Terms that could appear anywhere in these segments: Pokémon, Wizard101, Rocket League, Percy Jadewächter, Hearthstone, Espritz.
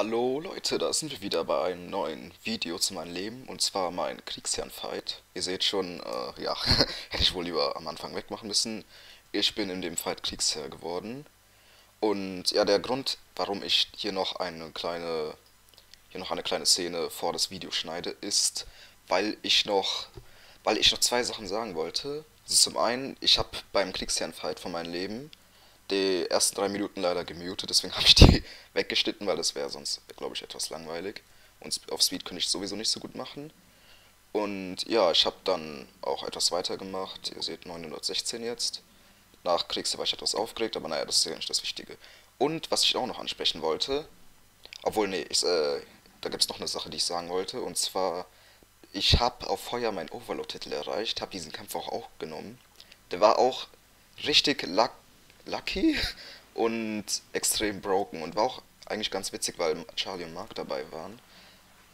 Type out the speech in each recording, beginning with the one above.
Hallo Leute, da sind wir wieder bei einem neuen Video zu meinem Leben, und zwar mein Kriegsherrn-Fight. Ihr seht schon, ja, hätte ich wohl lieber am Anfang wegmachen müssen. Ich bin in dem Fight Kriegsherr geworden. Und ja, der Grund, warum ich hier noch eine kleine Szene vor das Video schneide, ist, weil ich noch zwei Sachen sagen wollte. Also zum einen, ich habe beim Kriegsherrn-Fight von meinem Leben die ersten 3 Minuten leider gemutet, deswegen habe ich die weggeschnitten, weil das wäre sonst, glaube ich, etwas langweilig. Und auf Speed könnte ich sowieso nicht so gut machen. Und ja, ich habe dann auch etwas weitergemacht. Ihr seht 916 jetzt. Nach Kriegsherr war ich etwas aufgeregt, aber naja, das ist ja nicht das Wichtige. Und was ich auch noch ansprechen wollte, obwohl, nee, da gibt es noch eine Sache, die ich sagen wollte. Und zwar, ich habe auf Feuer meinen Overlord-Titel erreicht, habe diesen Kampf auch genommen. Der war auch richtig lucky und extrem broken und war auch eigentlich ganz witzig, weil Charlie und Mark dabei waren.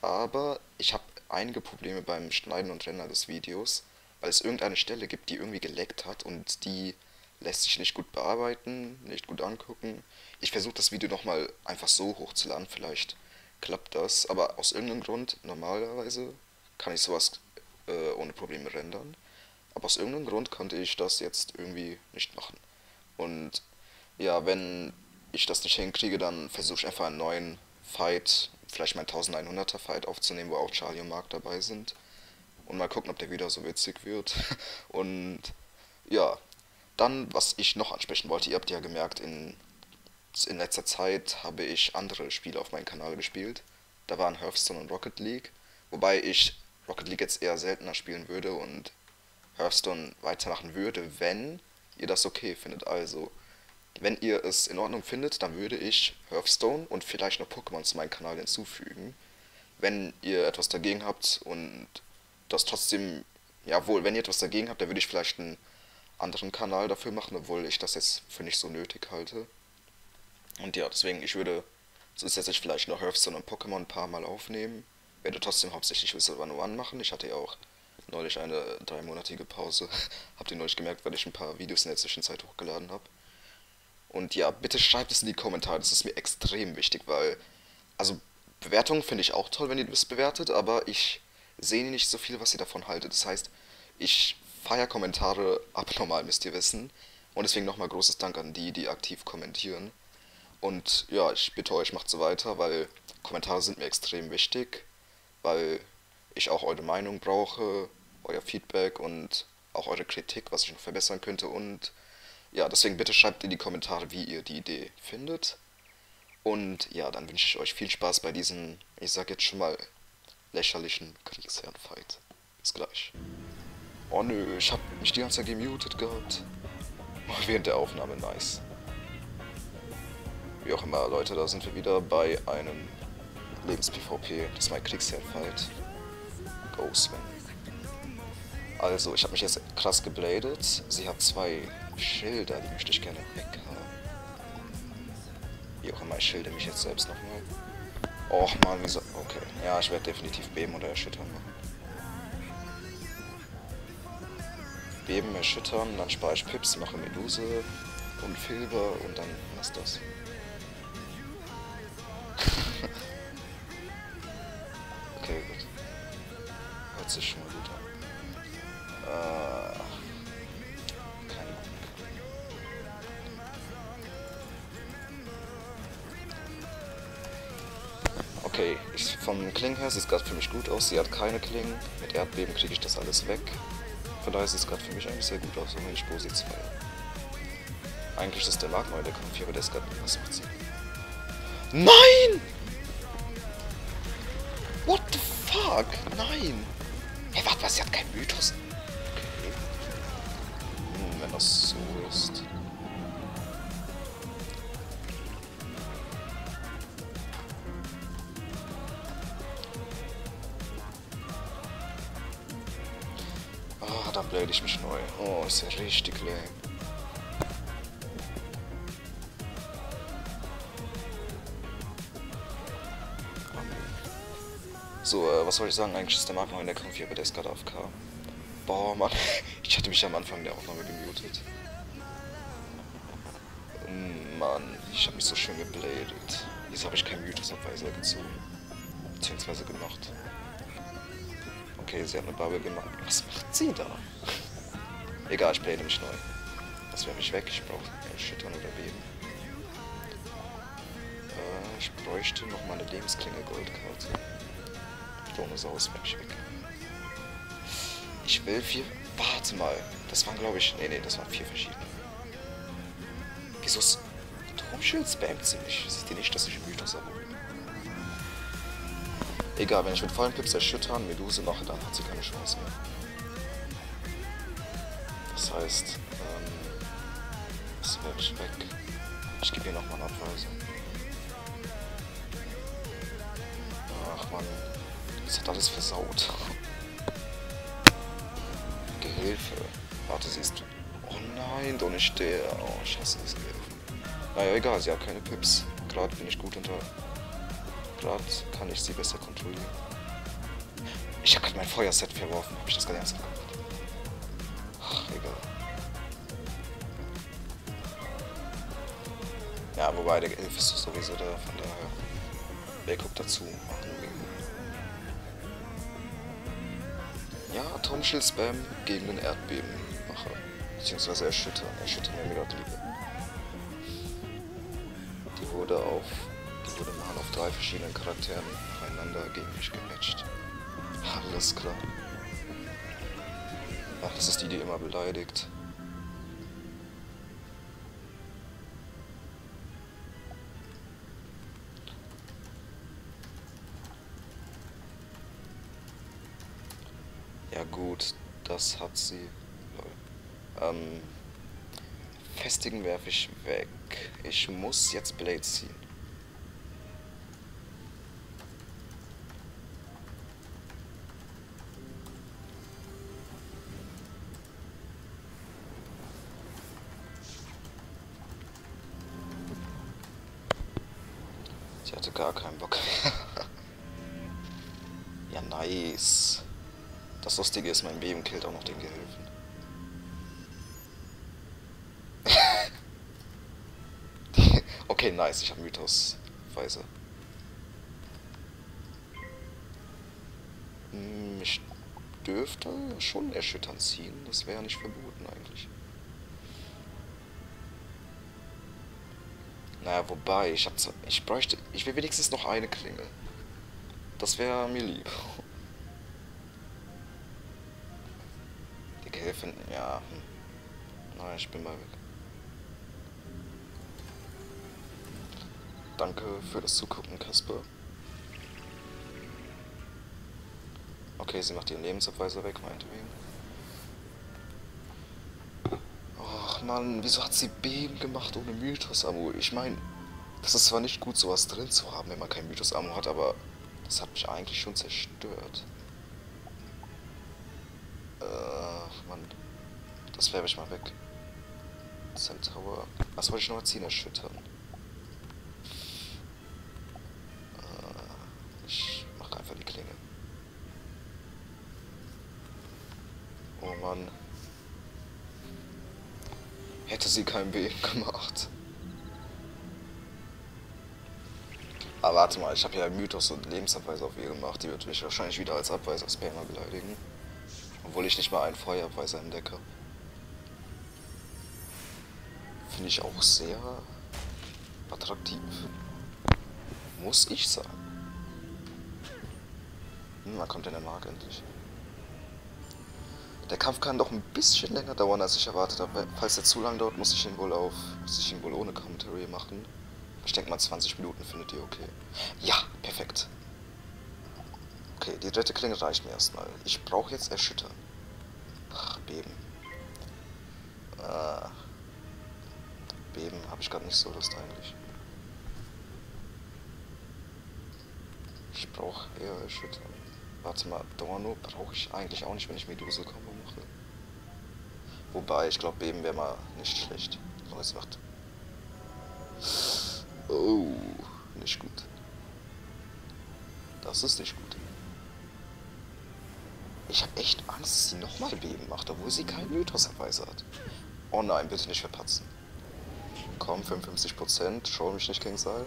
Aber ich habe einige Probleme beim Schneiden und Rendern des Videos, weil es irgendeine Stelle gibt, die irgendwie geleckt hat, und die lässt sich nicht gut bearbeiten, nicht gut angucken. Ich versuche das Video nochmal einfach so hochzuladen, vielleicht klappt das, aber aus irgendeinem Grund, normalerweise kann ich sowas ohne Probleme rendern, aber aus irgendeinem Grund konnte ich das jetzt irgendwie nicht machen. Und ja, wenn ich das nicht hinkriege, dann versuche ich einfach einen neuen Fight, vielleicht meinen 1100er Fight aufzunehmen, wo auch Charlie und Mark dabei sind. Und mal gucken, ob der wieder so witzig wird. Und ja, dann, was ich noch ansprechen wollte, ihr habt ja gemerkt, in letzter Zeit habe ich andere Spiele auf meinem Kanal gespielt. Da waren Hearthstone und Rocket League, wobei ich Rocket League jetzt eher seltener spielen würde und Hearthstone weitermachen würde, wenn ihr das okay findet. Also, wenn ihr es in Ordnung findet, dann würde ich Hearthstone und vielleicht noch Pokémon zu meinem Kanal hinzufügen. Wenn ihr etwas dagegen habt und das trotzdem, jawohl, wenn ihr etwas dagegen habt, dann würde ich vielleicht einen anderen Kanal dafür machen, obwohl ich das jetzt für nicht so nötig halte. Und ja, deswegen, ich würde zusätzlich vielleicht noch Hearthstone und Pokémon ein paar Mal aufnehmen. Werde trotzdem hauptsächlich Wizard101 machen. Ich hatte ja auch neulich eine 3-monatige Pause. Habt ihr neulich gemerkt, weil ich ein paar Videos in der Zwischenzeit hochgeladen habe. Und ja, bitte schreibt es in die Kommentare, das ist mir extrem wichtig, weil, also Bewertungen finde ich auch toll, wenn ihr das bewertet, aber ich sehe nicht so viel, was ihr davon haltet. Das heißt, ich feiere Kommentare abnormal, müsst ihr wissen. Und deswegen nochmal großes Dank an die, die aktiv kommentieren. Und ja, ich bitte euch, macht so weiter, weil Kommentare sind mir extrem wichtig, weil ich auch eure Meinung brauche, euer Feedback und auch eure Kritik, was ich noch verbessern könnte. Und ja, deswegen bitte schreibt in die Kommentare, wie ihr die Idee findet. Und ja, dann wünsche ich euch viel Spaß bei diesem, ich sag jetzt schon mal, lächerlichen Kriegsherrn-Fight. Bis gleich. Oh nö, ich hab mich die ganze Zeit gemutet gehabt. Während der Aufnahme, nice. Wie auch immer, Leute, da sind wir wieder bei einem Lebens-PvP. Das ist mein Kriegsherrn-Fight. Ghostman. Also, ich habe mich jetzt krass gebladet. Sie hat 2 Schilder, die möchte ich gerne weghaben. Wie auch immer, ich schilde mich jetzt selbst nochmal. Och man, wieso. Okay, ja, ich werde definitiv beben oder erschüttern machen. Beben, erschüttern, dann spare ich Pips, mache Meduse und Filber und dann was das. Okay, gut. Hört sich schon mal gut an. Keine Ahnung. Okay, vom Klingen her sieht es gerade für mich gut aus. Sie hat keine Klingen. Mit Erdbeben kriege ich das alles weg. Von daher sieht es gerade für mich eigentlich sehr gut aus, wenn ich Posi 2. Eigentlich ist der Magma der Kampf hier, aber der ist gerade was passiert. Nein! What the fuck? Nein! Hey, warte, was? Sie hat keinen Mythos. Okay. Hm, wenn das so ist. Ah, oh, dann blade ich mich neu. Oh, ist ja richtig lame. So, was soll ich sagen? Eigentlich ist der Markt noch in der Kampf hier, aber der ist gerade AFK. Boah, Mann. Ich hatte mich am Anfang der Aufnahme gemutet. Mann, ich habe mich so schön gebladet. Jetzt habe ich keinen Mythos-Advisor gezogen. Beziehungsweise gemacht. Okay, sie haben eine Bubble gemacht. Was macht sie da? Egal, ich blade mich neu. Das wäre mich weg. Ich brauche Erschüttern oder Beben. Ich bräuchte noch meine Lebensklinge Goldkarte. Dinosaurus bin ich weg. Ich will vier... Warte mal. Das waren, glaube ich... Nee, das waren vier verschiedene. Wieso... Turmschild spammt sie nicht. Sieht ihr nicht, dass ich Mythos habe? Egal, wenn ich mit vollen Pips erschüttern, Meduse mache, dann hat sie keine Chance mehr. Das heißt... das wäre ich weg. Ich gebe ihr nochmal eine Abweisung. Ach man. Das hat alles versaut. Gehilfe. Warte, sie ist... Oh nein, doch nicht der. Oh, ich hasse das Gehilfe. Naja, egal, sie hat keine Pips. Gerade bin ich gut unter... Gerade kann ich sie besser kontrollieren. Ich habe gerade mein Feuerset verworfen. Habe ich das gerade ernst gemacht? Ach, egal. Ja, wobei, der Gehilfe ist sowieso da, von daher... Wer guckt dazu? Ach, nur wegen. Ja, Atomschild-Spam gegen den Erdbeben mache. Beziehungsweise erschüttern. Erschüttern mir gerade Liebe. Die wurde mal auf drei verschiedenen Charakteren nacheinander gegen mich gematcht. Alles klar. Ach, das ist die, die immer beleidigt. Ja gut, das hat sie. Festigen werfe ich weg. Ich muss jetzt Blade ziehen. Sie hatte gar keinen Bock. Ja, nice. Das Lustige ist, mein Beben killt auch noch den Gehilfen. Okay, nice, ich habe Mythos-Weise. Ich dürfte schon erschüttern ziehen, das wäre ja nicht verboten eigentlich. Naja, wobei, ich will wenigstens noch eine Klingel. Das wäre mir lieb. Helfen, ja. Nein, ich bin mal weg. Danke für das Zugucken, Kasper. Okay, sie macht ihren Lebensabweiser weg, meinetwegen. Och Mann, wieso hat sie Beben gemacht ohne Mythos-Ammo? Ich meine, das ist zwar nicht gut, sowas drin zu haben, wenn man kein Mythos-Ammo hat, aber das hat mich eigentlich schon zerstört. Mann, das werfe ich mal weg. Centaur. Was wollte ich noch erziehen? Erschüttern. Ich mache einfach die Klinge. Oh Mann. Hätte sie kein Beben gemacht. Aber warte mal, ich habe ja Mythos und Lebensabweise auf ihr gemacht. Die wird mich wahrscheinlich wieder als Abweiser-Spammer beleidigen. Obwohl ich nicht mal einen Feuerabweiser entdecke. Finde ich auch sehr attraktiv. Muss ich sagen. Wann kommt denn der Markt endlich? Der Kampf kann doch ein bisschen länger dauern, als ich erwartet habe. Falls er zu lang dauert, muss ich ihn wohl ohne Commentary machen. Ich denke mal 20 Minuten findet ihr okay. Ja, perfekt. Okay, die dritte Klinge reicht mir erstmal. Ich brauche jetzt erschüttern. Ach, Beben. Beben habe ich gerade nicht so Lust eigentlich. Ich brauche eher erschüttern. Warte mal, Dorno brauche ich eigentlich auch nicht, wenn ich Meduse-Kombo mache. Wobei, ich glaube, Beben wäre mal nicht schlecht. So, jetzt macht. Oh, nicht gut. Das ist nicht gut. Ich habe echt Angst, dass sie nochmal Beben macht, obwohl sie keinen Mythos-Advisor hat. Oh nein, bitte nicht verpatzen. Komm, 55%, schau mich nicht gegen Seil.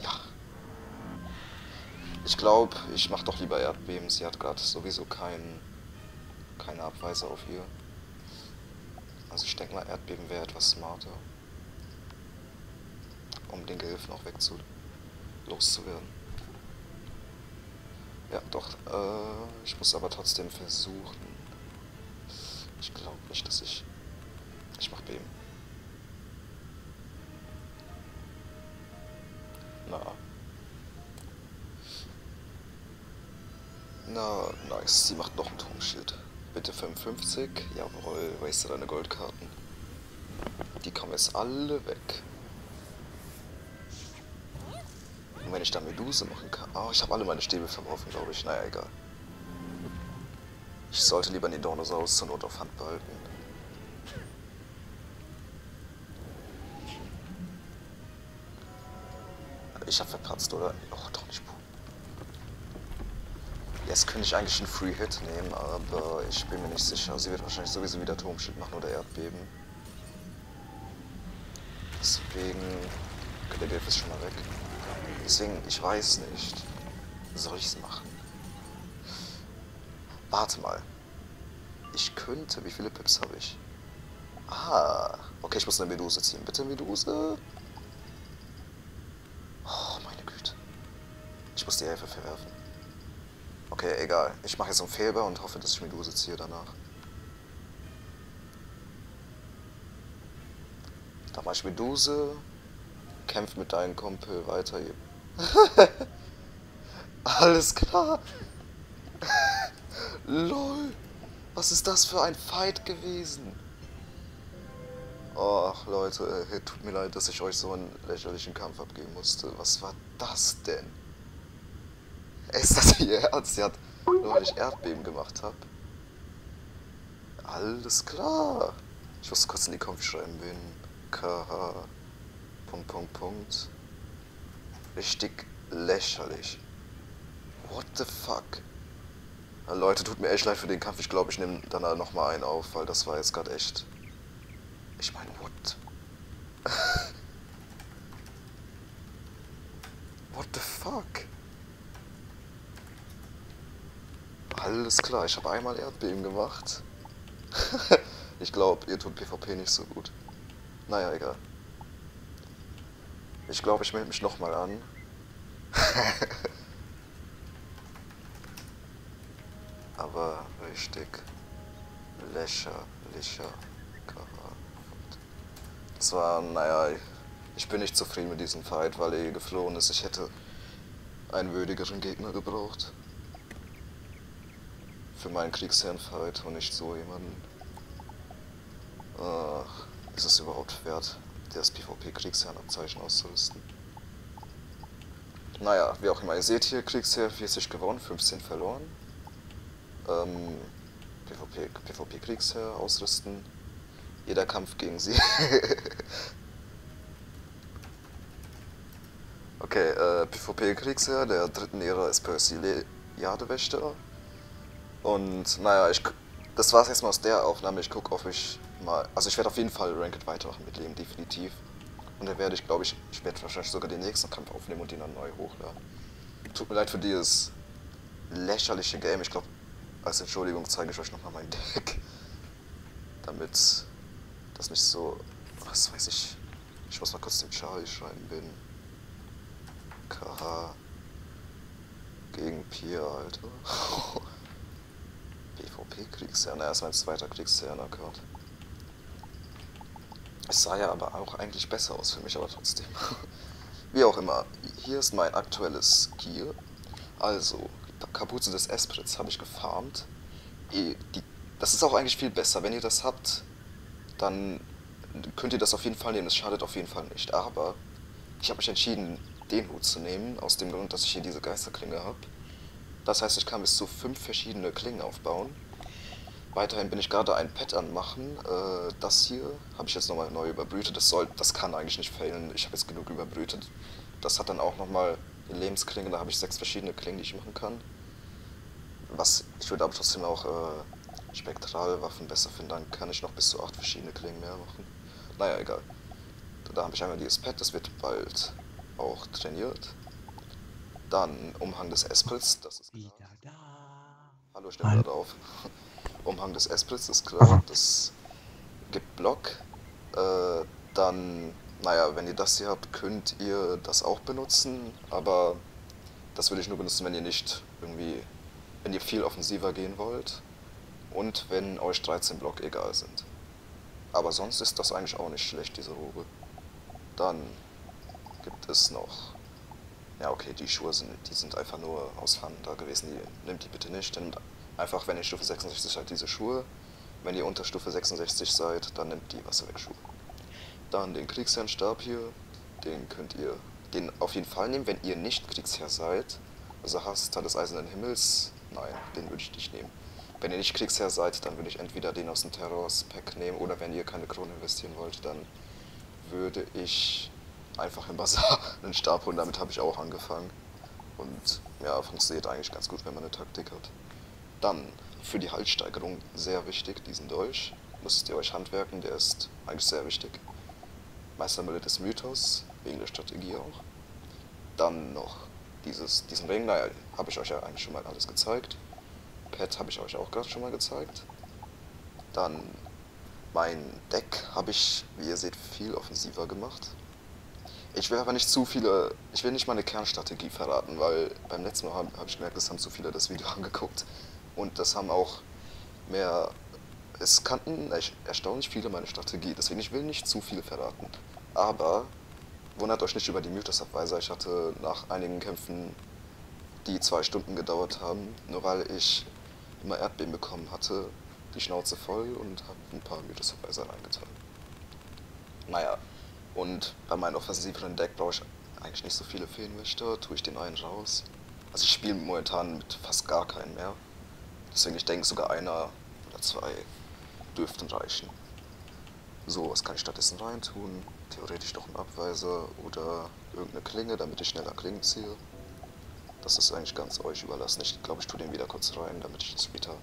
Ja. Ich glaube, ich mach doch lieber Erdbeben. Sie hat gerade sowieso keine Abweise auf ihr. Also ich denke mal, Erdbeben wäre etwas smarter. Um den Gehilfen auch loszuwerden. Ja, doch. Ich muss aber trotzdem versuchen. Ich glaube nicht, dass ich... Ich mach Beben. Na, nice. Sie macht noch ein Turmschild. Bitte 55. Jawohl, wastet deine Goldkarten. Die kommen jetzt alle weg. Und wenn ich da Meduse machen kann... Oh, ich habe alle meine Stäbe verworfen, glaube ich. Naja, egal. Ich sollte lieber den Dinosaurus zur Not auf Hand behalten. Ich habe verpatzt, oder? Och, doch nicht. Jetzt könnte ich eigentlich einen Free-Hit nehmen, aber ich bin mir nicht sicher. Sie wird wahrscheinlich sowieso wieder Turmschild machen oder Erdbeben. Deswegen... Der Geld ist schon mal weg. Deswegen, ich weiß nicht. Soll ich es machen? Warte mal. Ich könnte... Wie viele Pips habe ich? Ah. Okay, ich muss eine Meduse ziehen. Bitte Meduse. Oh, meine Güte. Ich muss die Hilfe verwerfen. Okay, egal. Ich mache jetzt einen Fehler und hoffe, dass ich Meduse ziehe danach. Da mache ich Meduse. Kämpf mit deinem Kumpel weiter. Alles klar. Lol. Was ist das für ein Fight gewesen? Och, Leute. Tut mir leid, dass ich euch so einen lächerlichen Kampf abgeben musste. Was war das denn? Ist das ihr Ernst? Sie hat, nur weil ich Erdbeben gemacht habe. Alles klar. Ich muss kurz in die Kommentare schreiben. Bin KH. Punkt, Punkt, Punkt. Richtig lächerlich. What the fuck? Na Leute, tut mir echt leid für den Kampf. Ich glaube, ich nehme danach nochmal einen auf, weil das war jetzt gerade echt... Ich meine, what? What the fuck? Alles klar, ich habe einmal Erdbeben gemacht. Ich glaube, ihr tut PvP nicht so gut. Naja, egal. Ich glaube, ich melde mich nochmal an. Aber richtig lächerlicher Karat. Das war, naja, ich bin nicht zufrieden mit diesem Fight, weil er geflohen ist. Ich hätte einen würdigeren Gegner gebraucht. Für meinen Kriegsherrn-Fight und nicht so jemanden. Ach, ist es überhaupt wert, das PvP-Kriegsherrn-Abzeichen auszurüsten? Naja, wie auch immer. Ihr seht hier, Kriegsherr 40 gewonnen, 15 verloren. PvP-Kriegsherr ausrüsten. Jeder Kampf gegen sie. Okay, PvP-Kriegsherr der dritten Ära ist Percy Jadewächter. Und naja, das war's jetzt mal aus der Aufnahme. Ich gucke, ob ich mal... Also ich werde auf jeden Fall Ranked weitermachen mit Leben, definitiv. Und dann werde ich, glaube ich, ich werde wahrscheinlich sogar den nächsten Kampf aufnehmen und ihn dann neu hochladen. Tut mir leid für dieses lächerliche Game. Ich glaube, als Entschuldigung zeige ich euch nochmal mein Deck. Damit das nicht so... Was weiß ich... Ich muss mal kurz dem Charlie schreiben, bin... KH... Gegen Pier, Alter. PvP-Kriegsherrn, er ist mein zweiter Kriegsherrn-Account. Es sah ja aber auch eigentlich besser aus für mich, aber trotzdem. Wie auch immer, hier ist mein aktuelles Gear. Also, Kapuze des Espritz habe ich gefarmt. Das ist auch eigentlich viel besser. Wenn ihr das habt, dann könnt ihr das auf jeden Fall nehmen. Das schadet auf jeden Fall nicht. Aber ich habe mich entschieden, den Hut zu nehmen, aus dem Grund, dass ich hier diese Geisterklinge habe. Das heißt, ich kann bis zu 5 verschiedene Klingen aufbauen. Weiterhin bin ich gerade ein Pad anmachen. Das hier habe ich jetzt nochmal neu überbrütet. Das kann eigentlich nicht fehlen. Ich habe jetzt genug überbrütet. Das hat dann auch nochmal eine Lebensklinge. Da habe ich 6 verschiedene Klingen, die ich machen kann. Ich würde aber trotzdem auch Spektralwaffen besser finden. Dann kann ich noch bis zu 8 verschiedene Klingen mehr machen. Naja, egal. Da habe ich einmal dieses Pad, das wird bald auch trainiert. Dann Umhang des Espritz, das ist klar. Hallo, schnell da drauf. Umhang des Espritz, das ist klar. Das gibt Block. Dann, naja, wenn ihr das hier habt, könnt ihr das auch benutzen, aber das würde ich nur benutzen, wenn ihr nicht irgendwie, wenn ihr viel offensiver gehen wollt und wenn euch 13 Block egal sind. Aber sonst ist das eigentlich auch nicht schlecht, diese Robe. Dann gibt es noch... Ja, okay, die Schuhe sind, die sind einfach nur aus Fun da gewesen. Die, nehmt die bitte nicht. Nehmt einfach, wenn ihr Stufe 66 seid, diese Schuhe. Wenn ihr unter Stufe 66 seid, dann nehmt die Wasserwegschuhe. Dann den Kriegsherrnstab hier. Den könnt ihr den auf jeden Fall nehmen, wenn ihr nicht Kriegsherr seid. Also hast Teil des Eisernen Himmels. Nein, den würde ich nicht nehmen. Wenn ihr nicht Kriegsherr seid, dann würde ich entweder den aus dem Terrors-Pack nehmen oder wenn ihr keine Krone investieren wollt, dann würde ich einfach im Bazar einen Stab holen. Damit habe ich auch angefangen. Und ja, funktioniert eigentlich ganz gut, wenn man eine Taktik hat. Dann für die Haltsteigerung sehr wichtig, diesen Dolch. Müsst ihr euch handwerken, der ist eigentlich sehr wichtig. Meistermühle des Mythos, wegen der Strategie auch. Dann noch diesen Ring, naja, habe ich euch ja eigentlich schon mal alles gezeigt. Pad habe ich euch auch gerade schon mal gezeigt. Dann mein Deck habe ich, wie ihr seht, viel offensiver gemacht. Ich will aber nicht zu viele, ich will nicht meine Kernstrategie verraten, weil beim letzten Mal habe ich gemerkt, das haben zu viele das Video angeguckt. Und das haben auch mehr, es kannten erstaunlich viele meine Strategie, deswegen ich will nicht zu viel verraten. Aber wundert euch nicht über die Mythos-Abweiser, ich hatte nach einigen Kämpfen, die 2 Stunden gedauert haben, nur weil ich immer Erdbeben bekommen hatte, die Schnauze voll und habe ein paar Mythos-Verweiser reingetan. Naja, und bei meinem offensiveren Deck brauche ich eigentlich nicht so viele Feenwächter, tue ich den einen raus. Also ich spiele momentan mit fast gar keinen mehr, deswegen ich denke sogar einer oder zwei dürften reichen. So, was kann ich stattdessen reintun? Theoretisch doch einen Abweiser oder irgendeine Klinge, damit ich schneller Klingen ziehe. Das ist eigentlich ganz euch überlassen. Ich glaube, ich tue den wieder kurz rein, damit ich das später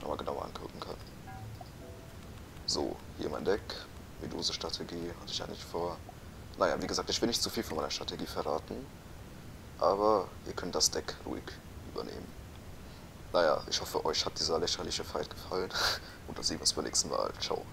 nochmal genauer angucken kann. So, hier mein Deck. Meduse-Strategie hatte ich ja nicht vor. Naja, wie gesagt, ich will nicht zu viel von meiner Strategie verraten. Aber ihr könnt das Deck ruhig übernehmen. Naja, ich hoffe, euch hat dieser lächerliche Fight gefallen. Und dann sehen wir uns beim nächsten Mal. Ciao.